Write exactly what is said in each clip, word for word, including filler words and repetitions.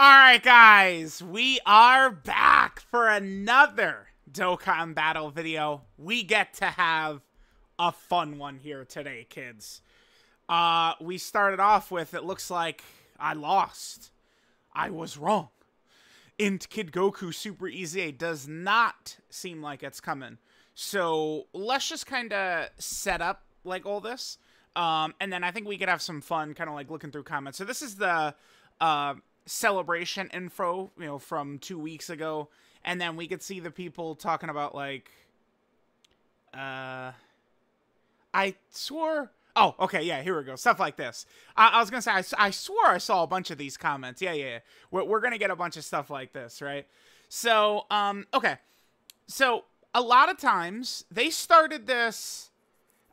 Alright guys, we are back for another Dokkan Battle video. We get to have a fun one here today, kids. Uh, we started off with, it looks like I lost. I was wrong. Int Kid Goku Super E Z A does not seem like it's coming. So let's just kind of set up like all this. Um, and then I think we could have some fun kind of like looking through comments. So this is the... Uh, celebration info, you know, from two weeks ago, and then we could see the people talking about, like, uh, I swore, oh, okay, yeah, here we go, stuff like this. I, I was gonna say, I, I swore I saw a bunch of these comments, yeah, yeah, yeah, we're, we're gonna get a bunch of stuff like this, right? So, um, okay, so, a lot of times, they started this,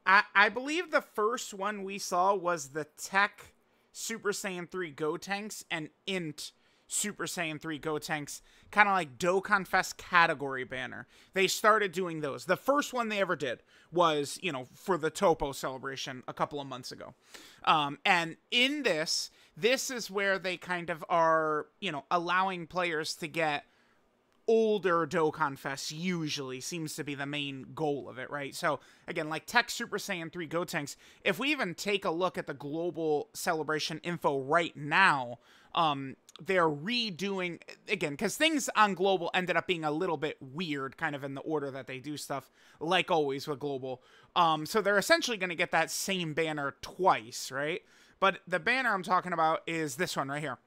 I, I believe the first one we saw was the Tech Super Saiyan three Gotenks and Int Super Saiyan three Gotenks, kind of like Dokkan Fest category banner. They started doing those. The first one they ever did was, you know, for the Topo celebration a couple of months ago. Um, and in this, this is where they kind of are, you know, allowing players to get older Dokkan Fest, usually seems to be the main goal of it, right? So, again, like Tech Super Saiyan three Gotenks, if we even take a look at the global celebration info right now, um, they're redoing, again, because things on global ended up being a little bit weird, kind of in the order that they do stuff, like always with global. Um, so they're essentially going to get that same banner twice, right? But the banner I'm talking about is this one right here.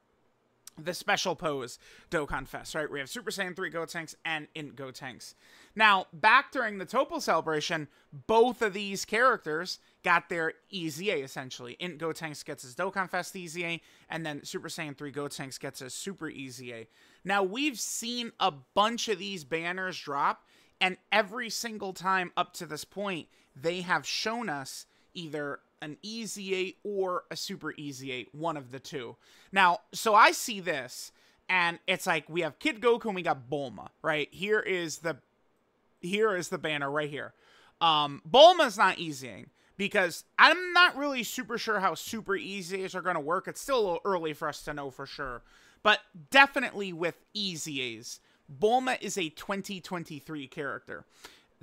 The special pose Dokkan Fest, right? We have Super Saiyan three Gotenks and Int Gotenks. Now, back during the Toppo celebration, both of these characters got their E Z A, essentially. Int Gotenks gets his Dokkan Fest E Z A, and then Super Saiyan three Gotenks gets his Super E Z A. Now, we've seen a bunch of these banners drop, and every single time up to this point, they have shown us either an E Z A or a Super E Z A, one of the two. Now, so I see this, and it's like, we have Kid Goku and we got Bulma, right? Here is the, here is the banner right here. Um, Bulma's not EZAing, because I'm not really super sure how Super E Z As are going to work. It's still a little early for us to know for sure. But definitely with E Z As, Bulma is a twenty twenty-three character.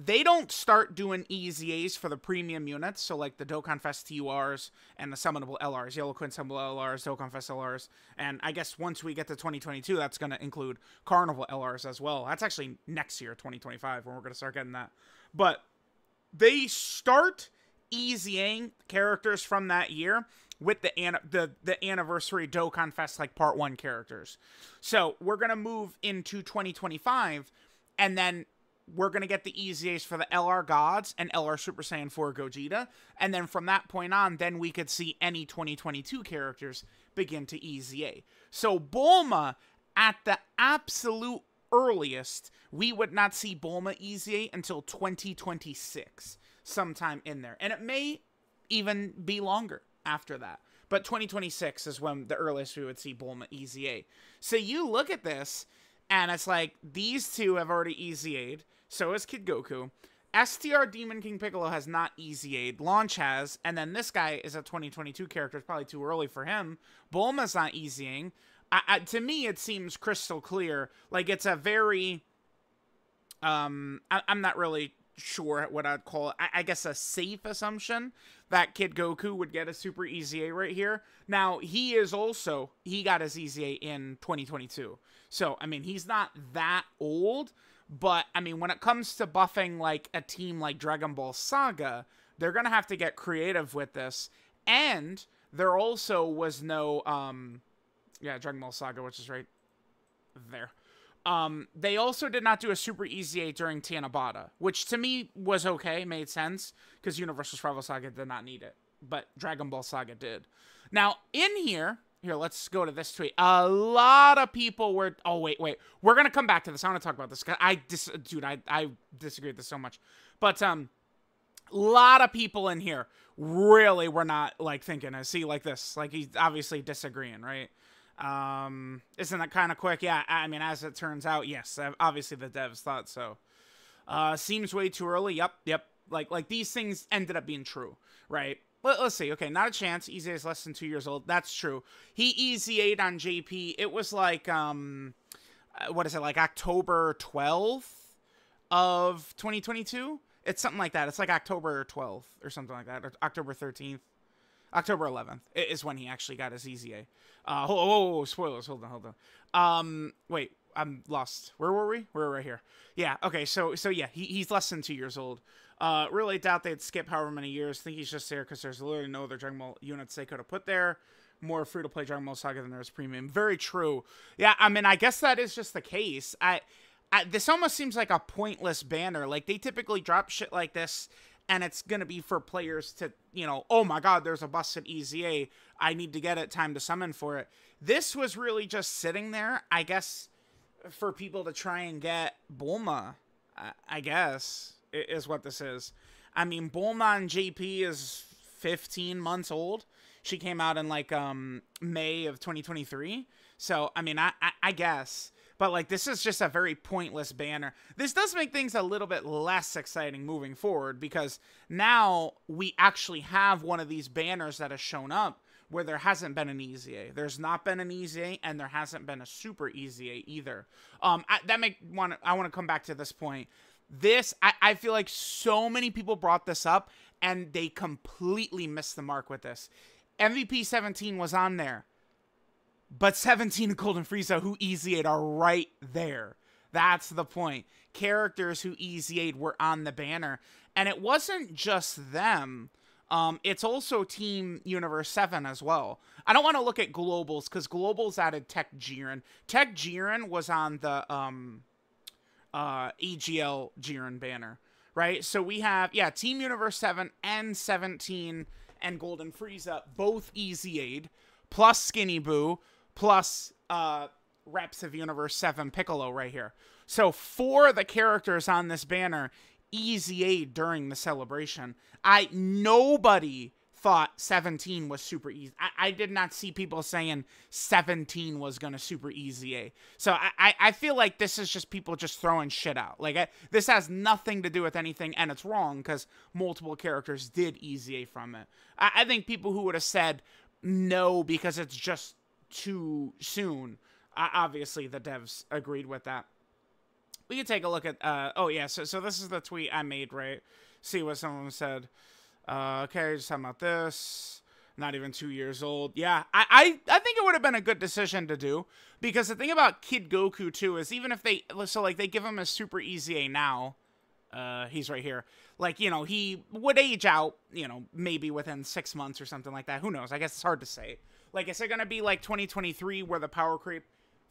They don't start doing E Z As for the premium units, so like the Dokkan Fest T U Rs and the summonable L Rs, Yellow Quint summonable L Rs, Dokkan Fest L Rs, and I guess once we get to twenty twenty-two, that's going to include Carnival L Rs as well. That's actually next year, twenty twenty-five, when we're going to start getting that. But they start EZAing characters from that year with the an the, the anniversary Dokkan Fest, like part one characters. So we're going to move into twenty twenty-five, and then we're going to get the E Z As for the L R Gods and L R Super Saiyan four Gogeta. And then from that point on, then we could see any twenty twenty-two characters begin to E Z A. So Bulma, at the absolute earliest, we would not see Bulma E Z A until twenty twenty-six, sometime in there. And it may even be longer after that. But twenty twenty-six is when the earliest we would see Bulma E Z A. So you look at this, and it's like, these two have already E Z A'd. So is Kid Goku. S T R Demon King Piccolo has not E Z A'd. Launch has. And then this guy is a twenty twenty-two character. It's probably too early for him. Bulma's not EZAing. I, I, to me, it seems crystal clear. Like, it's a very... Um, I, I'm not really sure what I'd call it. I, I guess a safe assumption that Kid Goku would get a Super E Z A right here. Now, he is also... He got his E Z A in twenty twenty-two. So, I mean, he's not that old... But, I mean, when it comes to buffing, like, a team like Dragon Ball Saga, they're going to have to get creative with this. And there also was no, um, yeah, Dragon Ball Saga, which is right there. Um, they also did not do a Super E Z A during Tanabata, which to me was okay, made sense, because Universal Survival Saga did not need it. But Dragon Ball Saga did. Now, in here... Here, let's go to this tweet. A lot of people were... Oh, wait, wait. We're going to come back to this. I want to talk about this. I dis Dude, I, I disagree with this so much. But um, a lot of people in here really were not, like, thinking. I see, like, this. Like, he's obviously disagreeing, right? Um, isn't that kind of quick? Yeah, I mean, as it turns out, yes. Obviously, the devs thought so. Uh, seems way too early. Yep, yep. Like, like, these things ended up being true, right? But let's see. Okay, not a chance. E Z A is less than two years old. That's true. He E Z A'd on J P. It was like, um, what is it, like October twelfth of twenty twenty-two? It's something like that. It's like October twelfth or something like that. Or October thirteenth. October eleventh is when he actually got his E Z A. Uh, oh, oh, oh, spoilers. Hold on, hold on. Um, wait, I'm lost. Where were we? We're right here. Yeah, okay, so, so yeah, he, he's less than two years old. Uh, really doubt they'd skip however many years. Think he's just there because there's literally no other Dragon Ball units they could have put there. More free-to-play Dragon Ball Saga than there is premium. Very true. Yeah, I mean, I guess that is just the case. I, I this almost seems like a pointless banner. Like, they typically drop shit like this, and it's going to be for players to, you know, oh my god, there's a busted E Z A. I need to get it. Time to summon for it. This was really just sitting there, I guess, for people to try and get Bulma, I, I guess. Is what this is. I mean, Bulma and J P is fifteen months old. She came out in like um May of twenty twenty-three. So I mean, I, I I guess, but like this is just a very pointless banner. This does make things a little bit less exciting moving forward because now we actually have one of these banners that has shown up where there hasn't been an E Z A. There's not been an E Z A, and there hasn't been a super E Z A either. Um, I, that make want I want to come back to this point. This, I, I feel like so many people brought this up, and they completely missed the mark with this. M V P seventeen was on there, but seventeen and Golden Frieza, who E Z A'd, are right there. That's the point. Characters who E Z A'd were on the banner, and it wasn't just them. Um, it's also Team Universe seven as well. I don't want to look at Globals, because Globals added Tech Jiren. Tech Jiren was on the... Um, uh E G L Jiren banner, right? So we have, yeah, Team Universe seven and seventeen and Golden Frieza both E Z A'd, plus Skinny Boo, plus uh reps of Universe seven Piccolo right here. So four of the characters on this banner E Z A'd during the celebration. I nobody thought seventeen was super easy. I, I did not see people saying seventeen was going to super E Z A. So I, I, I feel like this is just people just throwing shit out. Like, I, this has nothing to do with anything, and it's wrong because multiple characters did E Z A from it. I, I think people who would have said no because it's just too soon, I, obviously the devs agreed with that. We can take a look at, uh, oh yeah, so, so this is the tweet I made, right? See what someone said. Uh, okay, just talking about this. Not even two years old. Yeah, I, I, I think it would have been a good decision to do. Because the thing about Kid Goku, too, is even if they... So, like, they give him a Super E Z A now. Uh, he's right here. Like, you know, he would age out, you know, maybe within six months or something like that. Who knows? I guess it's hard to say. Like, is it going to be, like, twenty twenty-three where the power creep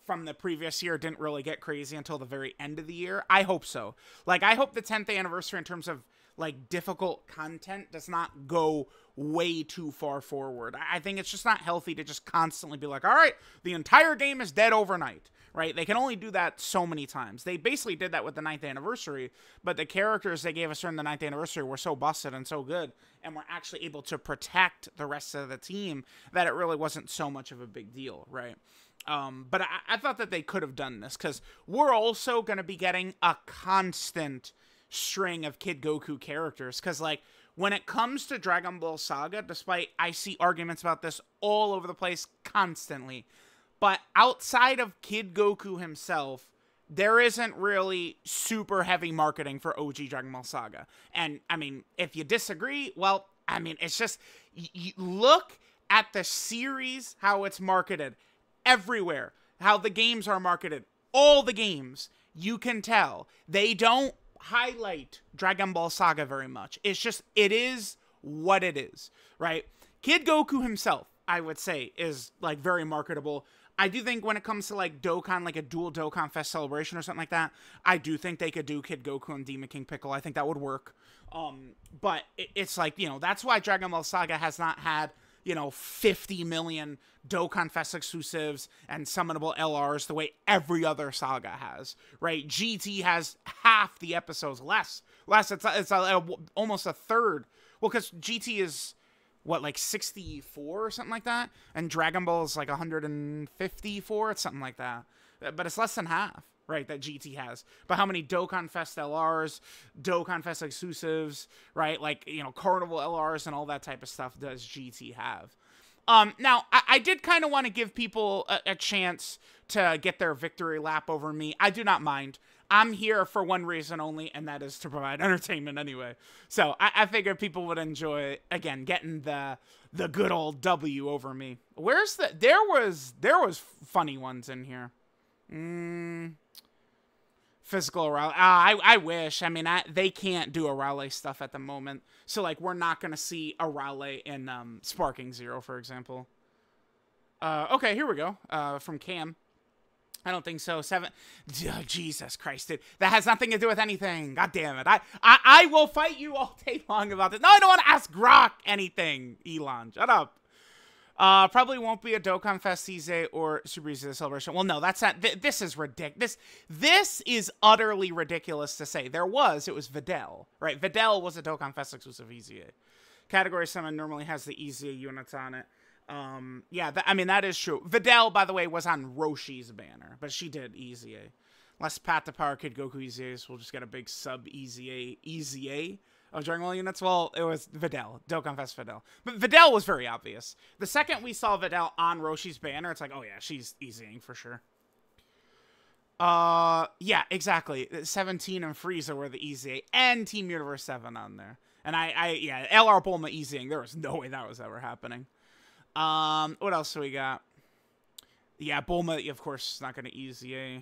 from the previous year didn't really get crazy until the very end of the year? I hope so. Like, I hope the tenth anniversary in terms of like difficult content does not go way too far forward. I think it's just not healthy to just constantly be like, all right, the entire game is dead overnight, right? They can only do that so many times. They basically did that with the ninth anniversary, but the characters they gave us during the ninth anniversary were so busted and so good, and were actually able to protect the rest of the team that it really wasn't so much of a big deal, right? Um, but I, I thought that they could have done this because we're also going to be getting a constant string of Kid Goku characters, because like when it comes to Dragon Ball Saga, despite I see arguments about this all over the place constantly, but outside of Kid Goku himself, there isn't really super heavy marketing for O G Dragon Ball Saga. And I mean, if you disagree, well, I mean, it's just you look at the series, how it's marketed everywhere, how the games are marketed, all the games, you can tell they don't highlight Dragon Ball Saga very much. It's just, it is what it is, right? Kid Goku himself, I would say, is like very marketable. I do think when it comes to like Dokkan, like a dual Dokkan Fest celebration or something like that, I do think they could do Kid Goku and Demon King Piccolo. I think that would work. Um, but it, it's like, you know, that's why Dragon Ball Saga has not had, you know, fifty million Dokkan Fest exclusives and summonable L Rs the way every other saga has, right? G T has half the episodes, less. Less, it's, a, it's a, a, almost a third. Well, because G T is what, like sixty-four or something like that? And Dragon Ball is like one hundred fifty-four, it's something like that. But it's less than half, right, that G T has. But how many Dokkan Fest L Rs, Dokkan Fest exclusives, right? Like, you know, Carnival L Rs and all that type of stuff does G T have. Um, now, I, I did kind of want to give people a, a chance to get their victory lap over me. I do not mind. I'm here for one reason only, and that is to provide entertainment anyway. So I, I figured people would enjoy, again, getting the the good old W over me. Where's the... There was, there was funny ones in here. Mm, physical Raleigh. Ah, I, I wish. I mean, I, they can't do a Raleigh stuff at the moment. So, like, we're not going to see a Raleigh in um, Sparking Zero, for example. Uh, okay, here we go. Uh, from Cam. I don't think so. Seven. Oh, Jesus Christ, dude. That has nothing to do with anything. God damn it. I, I, I will fight you all day long about this. No, I don't want to ask Grok anything, Elon. Shut up. Uh, probably won't be a Dokkan Fest E Z A or Super E Z A celebration. Well, no, that's not. Th this is ridiculous. This, this is utterly ridiculous to say. There was. It was Videl, right? Videl was a Dokkan Fest exclusive E Z A. Category Summon normally has the E Z A units on it. Um, yeah, th I mean, that is true. Videl, by the way, was on Roshi's banner, but she did E Z A. Less Pat the Power Kid Goku E Z As. We'll just get a big sub E Z A E Z A of Dragon Ball units. Well, it was Videl. Dokkan Fest Videl. But Videl was very obvious. The second we saw Videl on Roshi's banner, it's like, oh yeah, she's E Z A-ing for sure. Uh, yeah, exactly. seventeen and Frieza were the E Z A and Team Universe seven on there. And I, I yeah, L R Bulma E Z A-ing. There was no way that was ever happening. Um, what else do we got? Yeah, Bulma, of course, is not going to E Z A.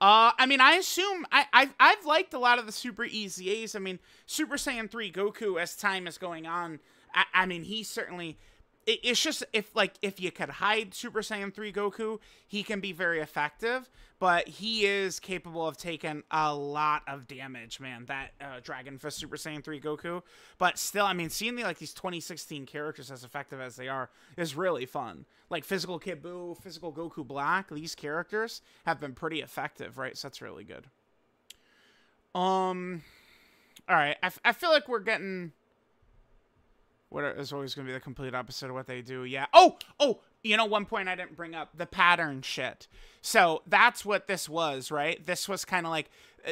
Uh, I mean, I assume, I, I've, I've liked a lot of the Super E Z As. I mean, Super Saiyan three Goku, as time is going on, I, I mean, he certainly, it, it's just, if, like, if you could hide Super Saiyan three Goku, he can be very effective, but he is capable of taking a lot of damage, man, that, uh, Dragon Fist Super Saiyan three Goku, but still, I mean, seeing, the, like, these twenty sixteen characters as effective as they are is really fun. Like, Physical Kiboo, Physical Goku Black, these characters have been pretty effective, right? So that's really good. Um, all right. I, f I feel like we're getting... what is always going to be the complete opposite of what they do. Yeah. Oh! Oh! You know, one point I didn't bring up. The pattern shit. So, that's what this was, right? This was kind of like...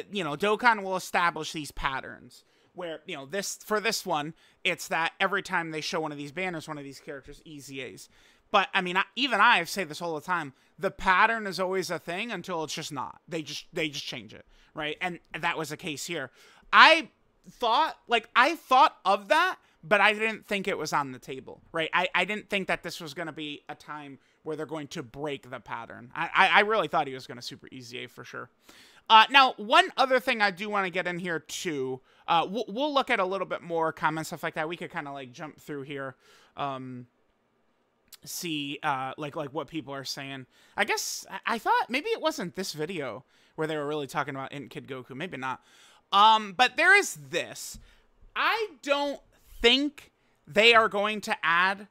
you know, Dokkan will establish these patterns. Where, you know, this for this one, it's that every time they show one of these banners, one of these characters, E Z As. But, I mean, I, even I have said this all the time. The pattern is always a thing until it's just not. They just they just change it, right? And that was the case here. I thought, like, I thought of that, but I didn't think it was on the table, right? I, I didn't think that this was going to be a time where they're going to break the pattern. I, I, I really thought he was going to Super E Z A for sure. Uh, now, one other thing I do want to get in here, too. Uh, we'll, we'll look at a little bit more comments, stuff like that. We could kind of, like, jump through here. Um... see uh like like what people are saying. I guess I, I thought maybe it wasn't this video where they were really talking about Int Kid Goku, maybe not. Um but there is this. I don't think they are going to add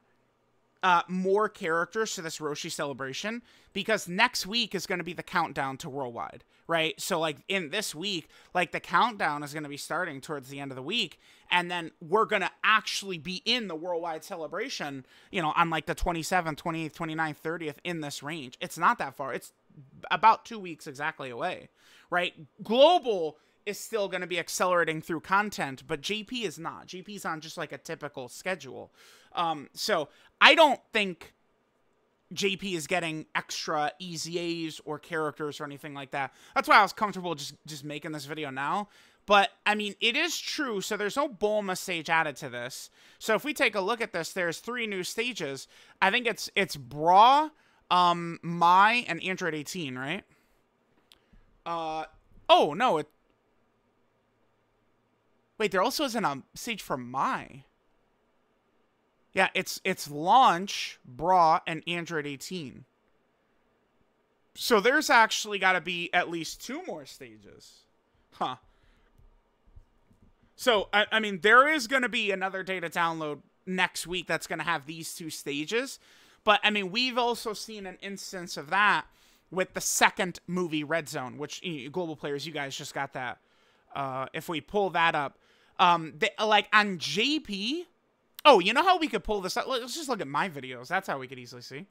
uh more characters to this Roshi celebration, because next week is going to be the countdown to worldwide, right? So like in this week, like the countdown is going to be starting towards the end of the week, and then we're going to actually be in the worldwide celebration, you know, on like the twenty-seventh, twenty-eighth, twenty-ninth, thirtieth, in this range. It's not that far. It's about two weeks exactly away, right? Global is still going to be accelerating through content, but J P is not. J P's on just like a typical schedule. Um, so I don't think J P is getting extra E Z As or characters or anything like that. That's why I was comfortable just, just making this video now. But, I mean, it is true. So there's no Bulma stage added to this. So if we take a look at this, there's three new stages. I think it's it's Bra, um, Mai, and Android eighteen, right? Uh, oh, no. It, wait, there also isn't a stage for Mai. Yeah, it's it's Launch, Bra, and Android eighteen. So there's actually got to be at least two more stages. Huh. So, I, I mean, there is going to be another data download next week that's going to have these two stages. But, I mean, we've also seen an instance of that with the second movie, Red Zone, which, you know, global players, you guys just got that. Uh, if we pull that up, um, they, like on J P... Oh, you know how we could pull this out? Let's just look at my videos. That's how we could easily see.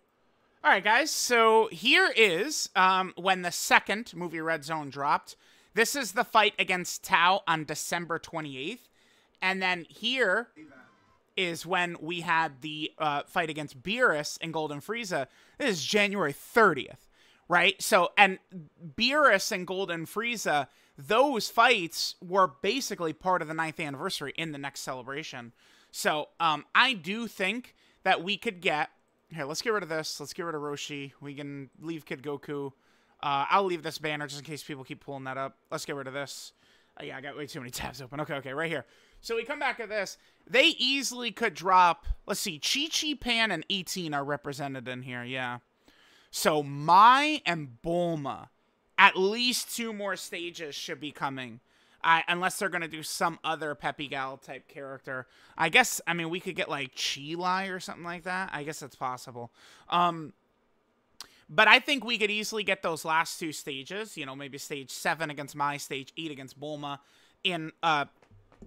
All right, guys. So here is um, when the second movie Red Zone dropped. This is the fight against Tao on December twenty-eighth. And then here is when we had the uh, fight against Beerus and Golden Frieza. This is January thirtieth, right? So, and Beerus and Golden Frieza, those fights were basically part of the ninth anniversary in the next celebration. So, um, I do think that we could get... Here, let's get rid of this. Let's get rid of Roshi. We can leave Kid Goku. Uh, I'll leave this banner just in case people keep pulling that up. Let's get rid of this. Oh, yeah, I got way too many tabs open. Okay, okay, right here. So we come back to this. They easily could drop... Let's see. Chi-Chi, Pan, and eighteen are represented in here. Yeah. So Mai and Bulma, at least two more stages should be coming. I, unless they're going to do some other Peppy Gal type character. I guess, I mean, we could get like Chi-Li or something like that. I guess that's possible. Um, but I think we could easily get those last two stages. You know, maybe stage seven against Mai, stage eight against Bulma in uh,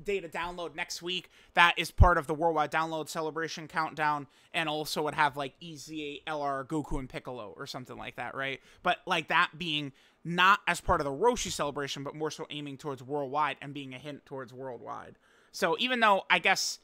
data download next week. That is part of the Worldwide Download Celebration Countdown. And also would have like E Z A, L R, Goku, and Piccolo or something like that, right? But like that being... not as part of the Roshi celebration, but more so aiming towards worldwide and being a hint towards worldwide. So even though I guess,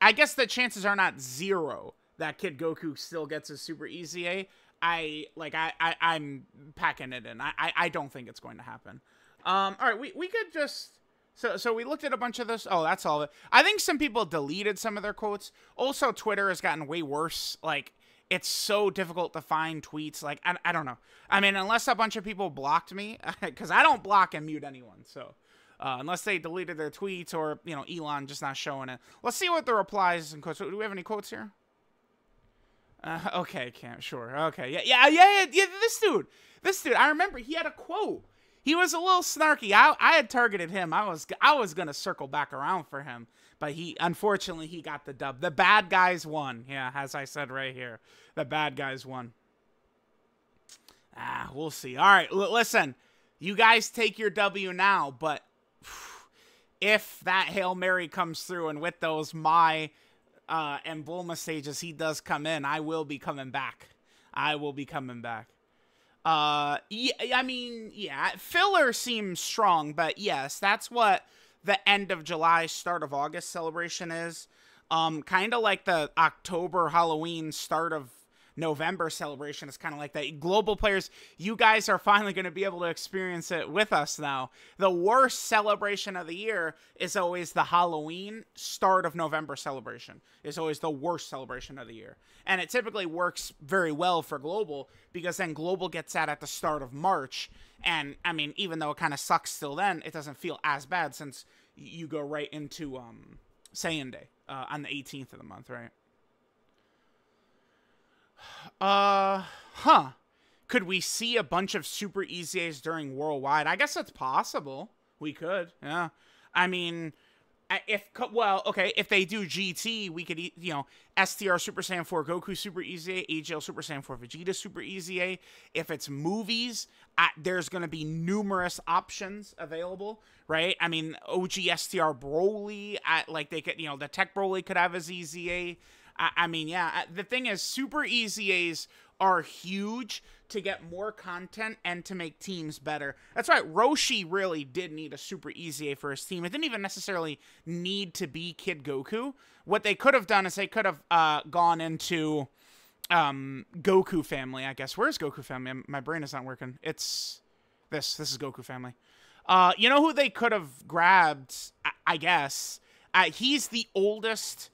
I guess the chances are not zero that Kid Goku still gets a Super E Z A. I like I, I I'm packing it in. I, I I don't think it's going to happen. Um, all right, we we could just so so we looked at a bunch of this. Oh, that's all of it. I think some people deleted some of their quotes. Also, Twitter has gotten way worse. Like. It's so difficult to find tweets. Like, I, I don't know. I mean, unless a bunch of people blocked me, because I don't block and mute anyone. So uh, unless they deleted their tweets or, you know, Elon just not showing it. Let's see what the replies and quotes. Do we have any quotes here? Uh, okay, can't. Sure. Okay. Yeah, yeah, yeah, yeah. This dude, this dude, I remember he had a quote. He was a little snarky. I, I had targeted him. I was I was going to circle back around for him. But he, unfortunately, he got the dub. The bad guys won. Yeah, as I said right here. The bad guys won. Ah, we'll see. All right, l listen. You guys take your W now. But if that Hail Mary comes through and with those Mai uh, and Bulma stages, he does come in, I will be coming back. I will be coming back. Uh, yeah, I mean, yeah, filler seems strong, but yes, that's what the end of July, start of August celebration is. Um, kind of like the October Halloween, start of November celebration is kind of like that. Global players, you guys are finally going to be able to experience it with us now. The worst celebration of the year is always the Halloween, start of November celebration. It's always the worst celebration of the year. And it typically works very well for global because then global gets out at the start of March. And I mean, even though it kind of sucks till then, it doesn't feel as bad since you go right into um, Saiyan Day uh, on the eighteenth of the month, right? Uh, huh. Could we see a bunch of Super E Z As during Worldwide? I guess it's possible. We could, yeah. I mean, if, well, okay, if they do G T, we could, you know, S T R Super Saiyan four Goku Super E Z A, A G L Super Saiyan four Vegeta Super E Z A. If it's movies, I, there's going to be numerous options available, right? I mean, O G S T R Broly, I, like they could, you know, the Tech Broly could have a Z Z A. I mean, yeah, the thing is, Super E Z As are huge to get more content and to make teams better. That's right, Roshi really did need a Super E Z A for his team. It didn't even necessarily need to be Kid Goku. What they could have done is they could have uh, gone into um, Goku Family, I guess. Where's Goku Family? My brain is not working. It's this. This is Goku Family. Uh, you know who they could have grabbed, I, I guess? Uh, he's the oldest...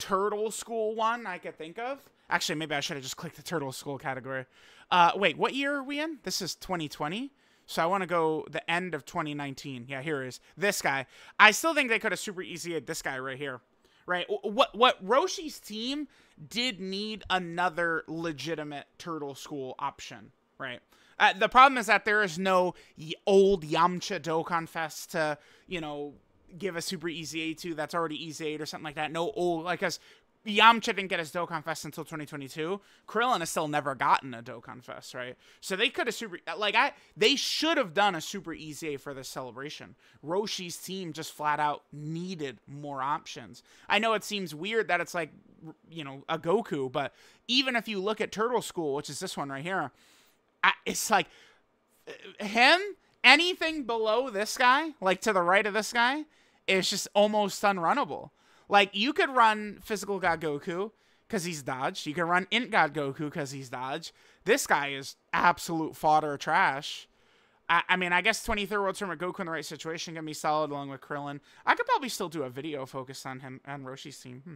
Turtle School one I could think of. Actually, maybe I should have just clicked the Turtle School category. Uh, wait, what year are we in? This is twenty twenty. So I want to go the end of twenty nineteen. Yeah, here it is. This guy. I still think they could have Super E Z A'd this guy right here. Right? What, what Roshi's team did need another legitimate Turtle School option. Right? Uh, the problem is that there is no old Yamcha Dokkan Fest to, you know... give a Super E Z A to that's already E Z A'd or something like that. No old, like, as Yamcha didn't get his Dokkan Fest until twenty twenty-two. Krillin has still never gotten a Dokkan Fest, right? So they could have super... Like, I, they should have done a Super E Z A for this celebration. Roshi's team just flat out needed more options. I know it seems weird that it's like, you know, a Goku, but even if you look at Turtle School, which is this one right here, I, it's like, him, anything below this guy, like to the right of this guy, is just almost unrunnable. Like, you could run Physical God Goku because he's dodge. You could run Int God Goku because he's dodge. This guy is absolute fodder trash. I, I mean, I guess twenty-third World Tournament Goku in the right situation can be solid along with Krillin. I could probably still do a video focused on him and Roshi's team. Hmm.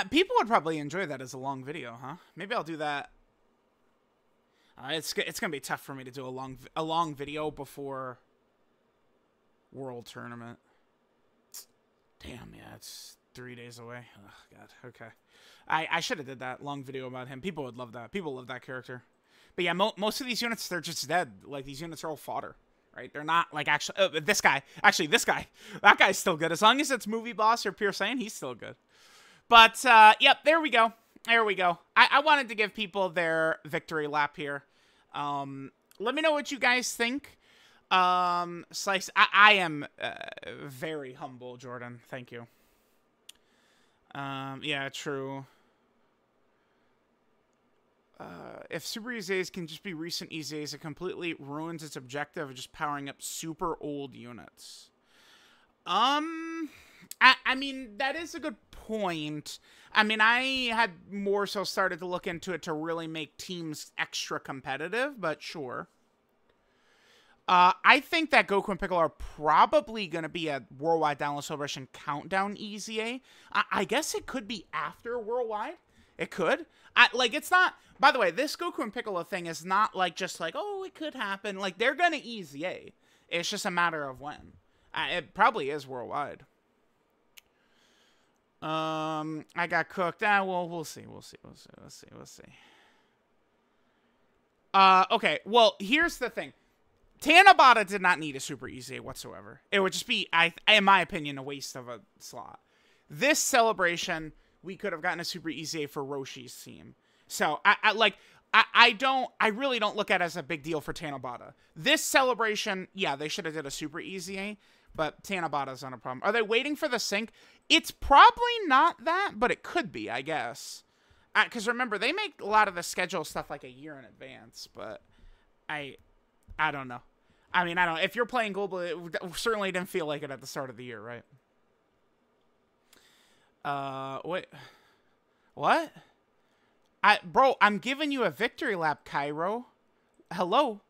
Uh, people would probably enjoy that as a long video, huh? Maybe I'll do that. Uh, it's it's gonna be tough for me to do a long a long video before World Tournament. Damn, yeah, it's three days away. Oh, God, okay. I, I should have did that long video about him. People would love that. People love that character. But yeah, mo most of these units, they're just dead. Like, these units are all fodder, right? They're not, like, actually... Uh, this guy. Actually, this guy. That guy's still good. As long as it's Movie Boss or Pure Saiyan, he's still good. But, uh, yep, there we go. There we go. I, I wanted to give people their victory lap here. Um, let me know what you guys think. Um, Slice, I, I am uh, very humble, Jordan. Thank you. Um, yeah, true. Uh, if Super E Z As can just be recent E Z As, it completely ruins its objective of just powering up super old units. Um, I, I mean, that is a good point. I mean, I had more so started to look into it to really make teams extra competitive, but sure. Uh, I think that Goku and Piccolo are probably going to be a Worldwide Download Celebration Countdown E Z A. I, I guess it could be after Worldwide. It could. I, like, it's not... By the way, this Goku and Piccolo thing is not, like, just like, oh, it could happen. Like, they're going to E Z A. It's just a matter of when. I, it probably is Worldwide. Um, I got cooked. Ah, well, we'll see. We'll see. We'll see. We'll see. We'll see. Uh, okay. Well, here's the thing. Tanabata did not need a Super E Z A whatsoever. It would just be, I, in my opinion, a waste of a slot. This celebration, we could have gotten a Super E Z A for Roshi's team. So, I, I like, I, I don't, I really don't look at it as a big deal for Tanabata. This celebration, yeah, they should have did a Super E Z A, but Tanabata's not a problem. Are they waiting for the sync? It's probably not that, but it could be, I guess. Because uh, remember, they make a lot of the schedule stuff like a year in advance, but I... I don't know. I mean, I don't know. If you're playing global, it certainly didn't feel like it at the start of the year, right? Uh, wait. What? I, bro, I'm giving you a victory lap, Cairo. Hello?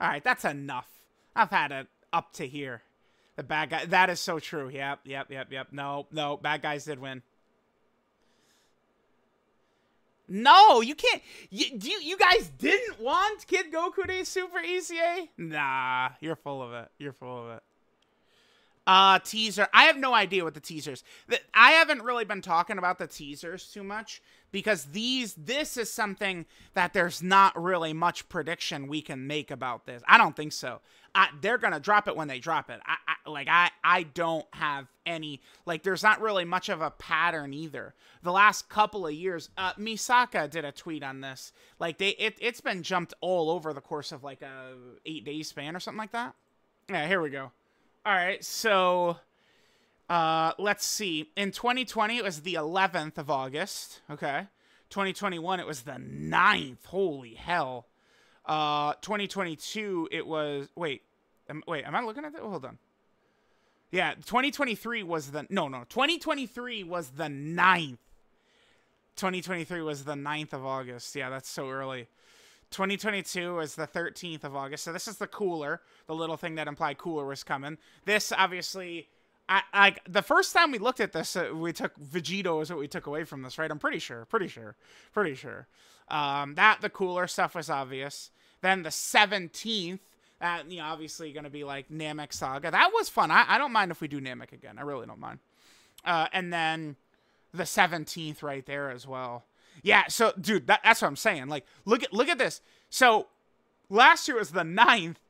Alright, that's enough. I've had it up to here. The bad guy. That is so true. Yep, yep, yep, yep. No, no. Bad guys did win. No, you can't. You, do you, you guys didn't want Kid Goku to Super E Z A? Nah, you're full of it. You're full of it. Uh, teaser. I have no idea what the teasers. The, I haven't really been talking about the teasers too much because these. This is something that there's not really much prediction we can make about this. I don't think so. I, they're gonna drop it when they drop it. I, I like. I I don't have any. Like, there's not really much of a pattern either. The last couple of years, uh, Misaka did a tweet on this. Like they, it it's been jumped all over the course of like a eight day span or something like that. Yeah, here we go. All right, so uh, let's see. In twenty twenty, it was the eleventh of August. Okay. twenty twenty-one, it was the ninth. Holy hell. Uh, twenty twenty-two, it was... Wait. Am, wait, am I looking at that? Hold on. Yeah, twenty twenty-three was the... No, no. twenty twenty-three was the ninth. twenty twenty-three was the ninth of August. Yeah, that's so early. twenty twenty-two is the thirteenth of August. So this is the cooler, the little thing that implied cooler was coming. This, obviously, I, I the first time we looked at this, uh, we took Vegito is what we took away from this, right? I'm pretty sure, pretty sure, pretty sure. Um, that, the cooler stuff was obvious. Then the seventeenth, that, you know, obviously going to be like Namek Saga. That was fun. I, I don't mind if we do Namek again. I really don't mind. Uh, and then the seventeenth right there as well. Yeah, so, dude, that, that's what I'm saying. Like, look at look at this. So, last year was the ninth.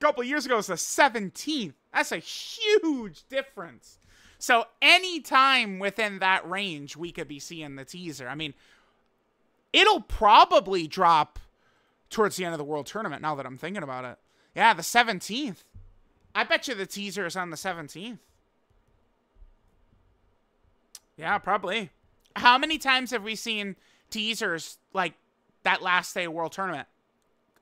A couple years ago was the seventeenth. That's a huge difference. So any time within that range, we could be seeing the teaser. I mean, it'll probably drop towards the end of the World Tournament, now that I'm thinking about it. Yeah, the seventeenth. I bet you the teaser is on the seventeenth. Yeah, probably. How many times have we seen teasers like that last day of World Tournament?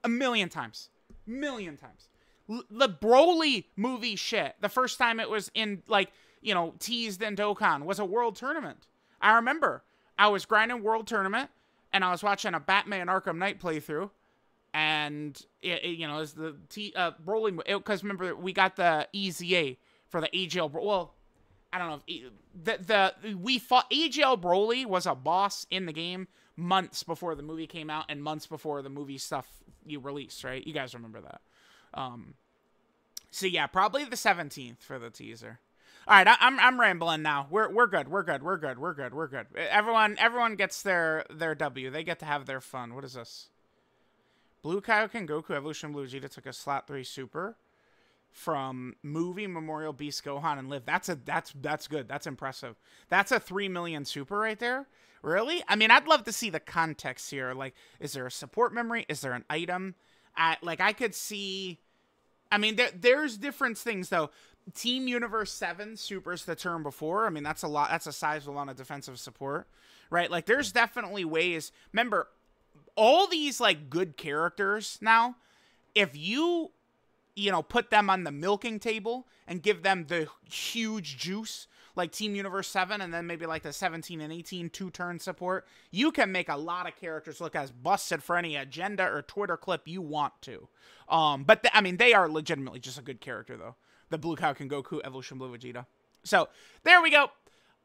A million times. Million times. L the Broly movie shit, the first time it was in, like, you know, teased in Dokkan, was a World Tournament. I remember I was grinding World Tournament, and I was watching a Batman Arkham Knight playthrough, and, it, it, you know, it was the t uh, Broly movie. Because remember, we got the E Z A for the A G L. Well, I don't know. If the, the, we fought, A G L Broly was a boss in the game months before the movie came out and months before the movie stuff you released, right? You guys remember that. Um, so yeah, probably the seventeenth for the teaser. All right, I, I'm I'm rambling now. We're we're good. We're good. We're good. We're good. We're good. Everyone everyone gets their their W. They get to have their fun. What is this? Blue Kaioken Goku Evolution Blue Vegeta took a slot three super from movie Memorial Beast Gohan and Live. That's a that's that's good. That's impressive. That's a three million super right there. Really? I mean, I'd love to see the context here. Like, is there a support memory? Is there an item? I, like, I could see... I mean, there, there's different things, though. Team Universe seven, Super's the term before. I mean, that's a lot. That's a sizable amount of defensive support, right? Like, there's definitely ways... Remember, all these, like, good characters now, if you, you know, put them on the milking table and give them the huge juice... like Team Universe seven, and then maybe like the seventeen and eighteen two-turn support, you can make a lot of characters look as busted for any agenda or Twitter clip you want to. Um, but, I mean, they are legitimately just a good character, though. The Blue Kaioken Goku, Evolution Blue Vegeta. So, there we go.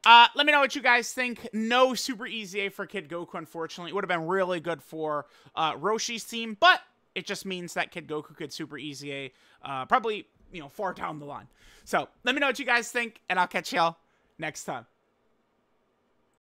Uh, let me know what you guys think. No Super E Z A for Kid Goku, unfortunately. It would have been really good for uh, Roshi's team, but it just means that Kid Goku could Super E Z A uh, probably... you know, far down the line. So let me know what you guys think, and I'll catch y'all next time.